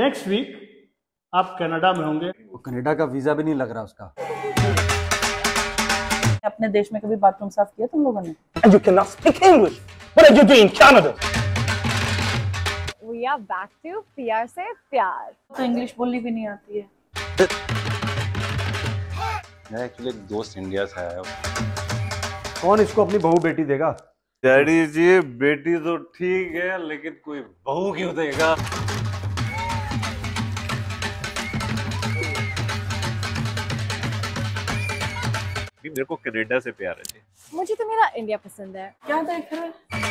Next week आप Canada में होंगे। कनाडा का वीजा भी नहीं लग रहा उसका। अपने देश में कभी बाथरूम साफ किया तुम लोगों ने? You cannot speak English. What are you doing in Canada? We are back to प्यार से प्यार। तो इंग्लिश बोलनी भी नहीं आती है। मेरा एक्चुअली एक दोस्त इंडिया से आया है। कौन इसको अपनी बहू बेटी देगा? डैडी जी बेटी तो ठीक है लेकिन कोई बहू क्यों देगा? मेरे को कनाडा से प्यार है। मुझे तो मेरा इंडिया पसंद है। क्या देख रहे हो?